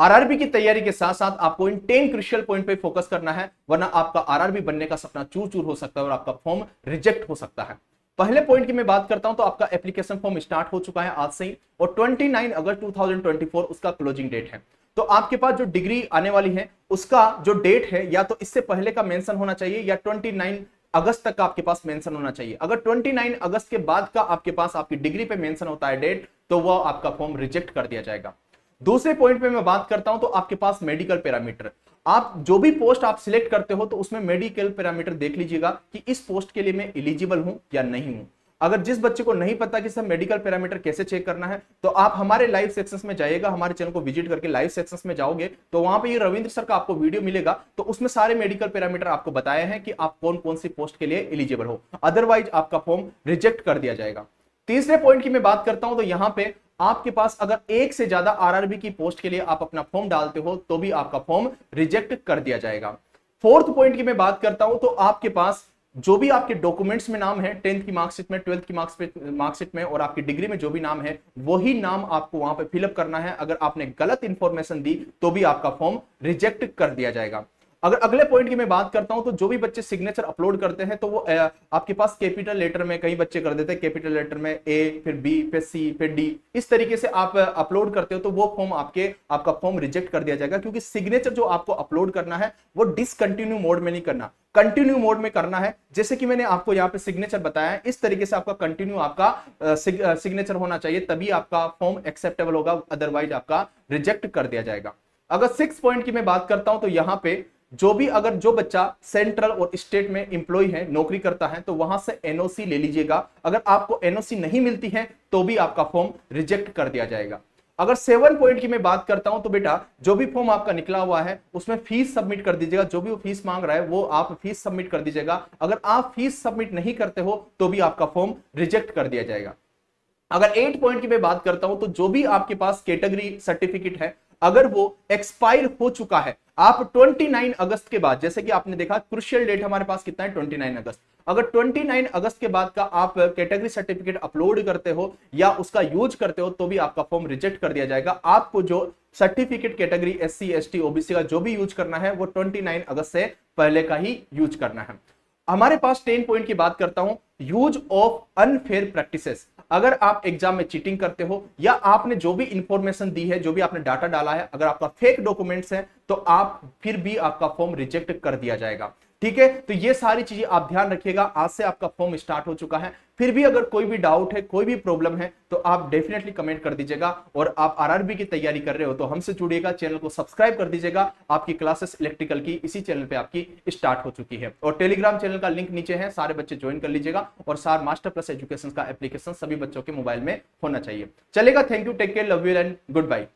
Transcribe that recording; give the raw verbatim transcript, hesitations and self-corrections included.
RRB की तैयारी के साथ साथ आपको इन टेन क्रूशियल पॉइंट पे फोकस करना है, वरना आपका आरआरबी बनने का सपना चूर चूर हो सकता है और आपका फॉर्म रिजेक्ट हो सकता है। पहले पॉइंट की मैं बात करता हूं तो आपका एप्लीकेशन फॉर्म स्टार्ट हो चुका है आज से ही और उनतीस अगस्त दो हज़ार चौबीस उसका क्लोजिंग डेट है। तो आपके पास जो डिग्री आने वाली है उसका जो डेट है या तो इससे पहले का मेंशन होना चाहिए या उनतीस अगस्त तक का आपके पास मेंशन होना चाहिए। अगर उनतीस अगस्त के बाद का आपके पास आपकी डिग्री पे मेंशन होता है डेट तो वह आपका फॉर्म रिजेक्ट कर दिया जाएगा। दूसरे पॉइंट पे मैं बात करता हूं तो आपके पास मेडिकल पैरामीटर, आप जो भी पोस्ट आप सिलेक्ट करते हो तो उसमें मेडिकल पैरामीटर देख लीजिएगा कि इस पोस्ट के लिए मैं एलिजिबल हूं या नहीं हूं। अगर जिस बच्चे को नहीं पता कि सर मेडिकल पैरामीटर कैसे चेक करना है तो आप हमारे लाइव सेक्शंस में जाइएगा, हमारे चैनल को विजिट करके लाइव सेक्शंस में जाओगे तो वहां पे ये रविंद्र सर का आपको वीडियो मिलेगा, तो उसमें सारे मेडिकल पैरामीटर आपको बताया है कि आप कौन कौन सी पोस्ट के लिए एलिजिबल हो, अदरवाइज आपका फॉर्म रिजेक्ट कर दिया जाएगा। तीसरे पॉइंट की मैं बात करता हूं तो यहाँ पे आपके पास अगर एक से ज्यादा आरआरबी की पोस्ट के लिए आप अपना फॉर्म डालते हो तो भी आपका फॉर्म रिजेक्ट कर दिया जाएगा। फोर्थ पॉइंट की मैं बात करता हूं तो आपके पास जो भी आपके डॉक्यूमेंट्स में नाम है, टेंथ की मार्कशीट में, ट्वेल्थ की मार्कशीट में और आपकी डिग्री में जो भी नाम है वही नाम आपको वहां पे फिलअप करना है। अगर आपने गलत इंफॉर्मेशन दी तो भी आपका फॉर्म रिजेक्ट कर दिया जाएगा। अगर अगले पॉइंट की मैं बात करता हूं तो जो भी बच्चे सिग्नेचर अपलोड करते हैं तो वो आपके पास कैपिटल लेटर में, कई बच्चे कर देते हैं कैपिटल लेटर में ए फिर बी फिर सी फिर डी, इस तरीके से आप अपलोड करते हो तो वो फॉर्म आपके आपका फॉर्म रिजेक्ट कर दिया जाएगा, क्योंकि सिग्नेचर जो आपको अपलोड करना है वो डिसकंटिन्यू मोड में नहीं करना, कंटिन्यू मोड में करना है। जैसे कि मैंने आपको यहाँ पे सिग्नेचर बताया है, इस तरीके से आपका कंटिन्यू आपका सिग्नेचर होना चाहिए तभी आपका फॉर्म एक्सेप्टेबल होगा, अदरवाइज आपका रिजेक्ट कर दिया जाएगा। अगर सिक्स पॉइंट की मैं बात करता हूँ तो यहाँ पे जो भी अगर जो बच्चा सेंट्रल और स्टेट में एम्प्लॉय है, नौकरी करता है तो वहां से एनओसी ले लीजिएगा। अगर आपको एनओसी नहीं मिलती है तो भी आपका फॉर्म रिजेक्ट कर दिया जाएगा। अगर सेवन पॉइंट की मैं बात करता हूं तो बेटा जो भी फॉर्म आपका निकला हुआ है उसमें फीस सबमिट कर दीजिएगा, जो भी वो फीस मांग रहा है वो आप फीस सबमिट कर दीजिएगा। अगर आप फीस सबमिट नहीं करते हो तो भी आपका फॉर्म रिजेक्ट कर दिया जाएगा। अगर एट पॉइंट की मैं बात करता हूं तो जो भी आपके पास कैटेगरी सर्टिफिकेट है अगर वो एक्सपायर हो चुका है, आप उनतीस अगस्त के बाद, जैसे कि आपने देखा क्रूशियल डेट हमारे पास कितना है उनतीस अगस्त, अगर उनतीस अगस्त के बाद का आप कैटेगरी सर्टिफिकेट अपलोड करते हो या उसका यूज करते हो तो भी आपका फॉर्म रिजेक्ट कर दिया जाएगा। आपको जो certificate category S C S T OBC का जो भी यूज करना है वो उनतीस अगस्त से पहले का ही यूज करना है। हमारे पास टेन पॉइंट की बात करता हूं, यूज ऑफ अनफेयर प्रैक्टिसेस। अगर आप एग्जाम में चीटिंग करते हो या आपने जो भी इंफॉर्मेशन दी है, जो भी आपने डाटा डाला है, अगर आपका फेक डॉक्यूमेंट्स है तो आप फिर भी आपका फॉर्म रिजेक्ट कर दिया जाएगा। ठीक है, तो ये सारी चीजें आप ध्यान रखिएगा। आज से आपका फॉर्म स्टार्ट हो चुका है, फिर भी अगर कोई भी डाउट है, कोई भी प्रॉब्लम है तो आप डेफिनेटली कमेंट कर दीजिएगा। और आप आरआरबी की तैयारी कर रहे हो तो हमसे जुड़िएगा, चैनल को सब्सक्राइब कर दीजिएगा। आपकी क्लासेस इलेक्ट्रिकल की इसी चैनल पे आपकी स्टार्ट हो चुकी है और टेलीग्राम चैनल का लिंक नीचे है, सारे बच्चे ज्वाइन कर लीजिएगा। और सार मास्टर प्लस एजुकेशन का एप्लीकेशन सभी बच्चों के मोबाइल में होना चाहिए। चलेगा, thank you, take care, love you and good bye.